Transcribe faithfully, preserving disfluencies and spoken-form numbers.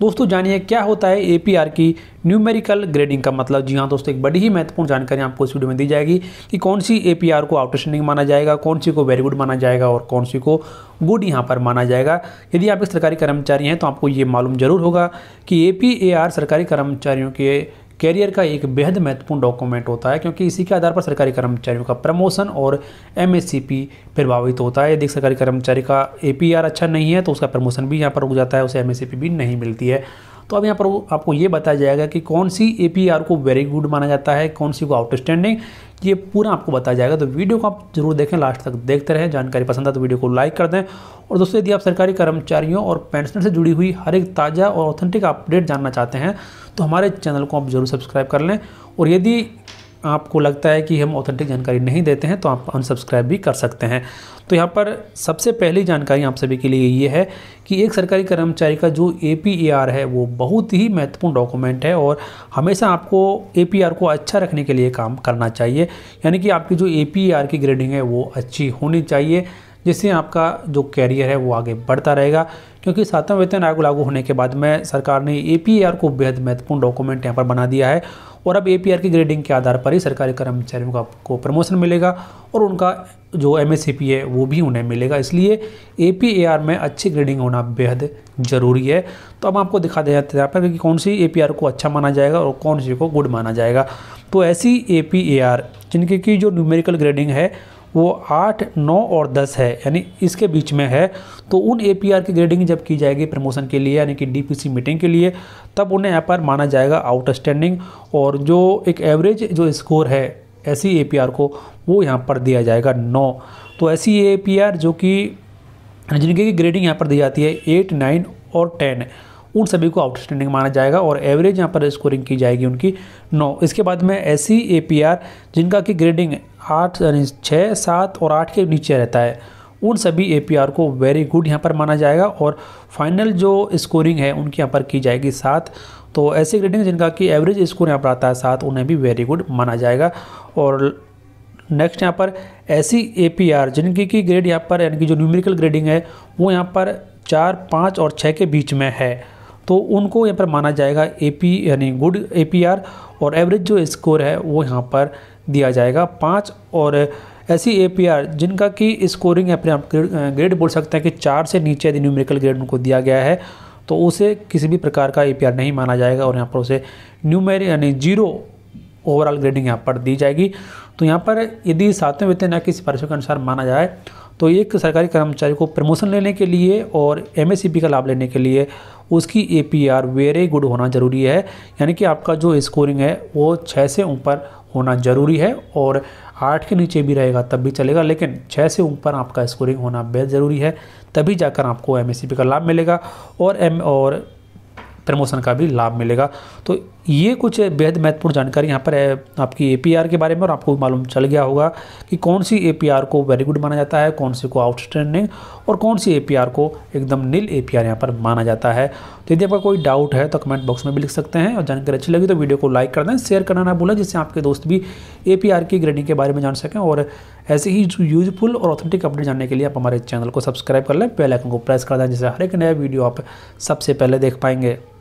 दोस्तों जानिए क्या होता है एपीआर की न्यूमेरिकल ग्रेडिंग का मतलब। जी हाँ दोस्तों, एक बड़ी ही महत्वपूर्ण जानकारी आपको इस वीडियो में दी जाएगी कि कौन सी एपीआर को आउटस्टैंडिंग माना जाएगा, कौन सी को वेरी गुड माना जाएगा और कौन सी को गुड यहाँ पर माना जाएगा। यदि आप एक सरकारी कर्मचारी हैं तो आपको ये मालूम जरूर होगा कि एपीआर सरकारी कर्मचारियों के कैरियर का एक बेहद महत्वपूर्ण डॉक्यूमेंट होता है, क्योंकि इसी के आधार पर सरकारी कर्मचारियों का प्रमोशन और एमएसीपी प्रभावित होता है। यदि सरकारी कर्मचारी का एपीआर अच्छा नहीं है तो उसका प्रमोशन भी यहाँ पर रुक जाता है, उसे एमएसीपी भी नहीं मिलती है। तो अब यहाँ पर आपको ये बताया जाएगा कि कौन सी एपीआर को वेरी गुड माना जाता है, कौन सी को आउटस्टैंडिंग, ये पूरा आपको बताया जाएगा। तो वीडियो को आप जरूर देखें, लास्ट तक देखते रहें। जानकारी पसंद आए तो वीडियो को लाइक कर दें। और दोस्तों यदि आप सरकारी कर्मचारियों और पेंशनर से जुड़ी हुई हर एक ताज़ा और ऑथेंटिक अपडेट जानना चाहते हैं तो हमारे चैनल को आप जरूर सब्सक्राइब कर लें। और यदि आपको लगता है कि हम ऑथेंटिक जानकारी नहीं देते हैं तो आप अनसब्सक्राइब भी कर सकते हैं। तो यहाँ पर सबसे पहली जानकारी आप सभी के लिए ये है कि एक सरकारी कर्मचारी का जो एपीआर है वो बहुत ही महत्वपूर्ण डॉक्यूमेंट है और हमेशा आपको एपीआर को अच्छा रखने के लिए काम करना चाहिए। यानी कि आपकी जो एपीआर की ग्रेडिंग है वो अच्छी होनी चाहिए, जिससे आपका जो कैरियर है वो आगे बढ़ता रहेगा। क्योंकि सातवां वेतन आयोग लागू होने के बाद में सरकार ने एपीआर को बेहद महत्वपूर्ण डॉक्यूमेंट यहाँ पर बना दिया है और अब एपीआर की ग्रेडिंग के आधार पर ही सरकारी कर्मचारियों को आपको प्रमोशन मिलेगा और उनका जो एमएससीपी है वो भी उन्हें मिलेगा। इसलिए एपीआर में अच्छी ग्रेडिंग होना बेहद ज़रूरी है। तो अब आपको दिखा दिया जाता है कि कौन सी एपीआर को अच्छा माना जाएगा और कौन सी को गुड माना जाएगा। तो ऐसी एपीआर जिनकी की जो न्यूमेरिकल ग्रेडिंग है वो आठ, नौ और दस है, यानी इसके बीच में है, तो उन एपीआर की ग्रेडिंग जब की जाएगी प्रमोशन के लिए, यानी कि डीपीसी मीटिंग के लिए, तब उन्हें यहाँ पर माना जाएगा आउटस्टैंडिंग। और जो एक एवरेज जो स्कोर है ऐसी एपीआर को वो यहाँ पर दिया जाएगा नौ। तो ऐसी एपीआर जो कि जिनकी ग्रेडिंग यहाँ पर दी जाती है एट, नाइन और टेन, उन सभी को आउटस्टैंडिंग माना जाएगा और एवरेज यहाँ पर स्कोरिंग की जाएगी उनकी नौ। इसके बाद में ऐसी एपीआर जिनका की ग्रेडिंग आठ, छः, सात और आठ के नीचे रहता है, उन सभी एपीआर को वेरी गुड यहाँ पर माना जाएगा और फाइनल जो स्कोरिंग है उनकी यहाँ पर की जाएगी सात। तो ऐसी ग्रेडिंग जिनका कि एवरेज स्कोर यहाँ पर आता है सात, उन्हें भी वेरी गुड माना जाएगा। और नेक्स्ट यहाँ पर ऐसी एपीआर जिनकी की ग्रेड यहाँ पर यानी कि जो न्यूमेरिकल ग्रेडिंग है वो यहाँ पर चार, पाँच और छः के बीच में है, तो उनको यहाँ पर माना जाएगा एपी यानी गुड एपीआर और एवरेज जो स्कोर है वो यहाँ पर दिया जाएगा पाँच। और ऐसी एपीआर जिनका कि स्कोरिंग या फिर आप ग्रेड बोल सकते हैं कि चार से नीचे यदि न्यूमेरिकल ग्रेड उनको दिया गया है तो उसे किसी भी प्रकार का एपीआर नहीं माना जाएगा और यहाँ पर उसे न्यूमेरिक यानी जीरो ओवरऑल ग्रेडिंग यहाँ पर दी जाएगी। तो यहाँ पर यदि सातवें वेतन आयोग की सिफारिशों के अनुसार माना जाए तो एक सरकारी कर्मचारी को प्रमोशन लेने के लिए और एमएससीपी का लाभ लेने के लिए उसकी एपीआर वेरी गुड होना ज़रूरी है, यानी कि आपका जो स्कोरिंग है वो छः से ऊपर होना ज़रूरी है और आठ के नीचे भी रहेगा तब भी चलेगा, लेकिन छः से ऊपर आपका स्कोरिंग होना बेहद ज़रूरी है, तभी जाकर आपको एमएससीपी का लाभ मिलेगा और एम और प्रमोशन का भी लाभ मिलेगा। तो ये कुछ बेहद महत्वपूर्ण जानकारी यहाँ पर है आपकी एपीआर के बारे में, और आपको मालूम चल गया होगा कि कौन सी एपीआर को वेरी गुड माना जाता है, कौन सी को आउटस्टैंडिंग और कौन सी एपीआर को एकदम नील एपीआर यहाँ पर माना जाता है। तो यदि आपका कोई डाउट है तो कमेंट बॉक्स में भी लिख सकते हैं और जानकारी अच्छी लगी तो वीडियो को लाइक कर दें, शेयर करना ना भूलें, जिससे आपके दोस्त भी एपीआर की ग्रेडिंग के बारे में जान सकें। और ऐसे ही यूजफुल और ऑथेंटिक अपडेट जानने के लिए आप हमारे चैनल को सब्सक्राइब कर लें, बेल आइकन को प्रेस कर दें, जिससे हर एक नया वीडियो आप सबसे पहले देख पाएंगे।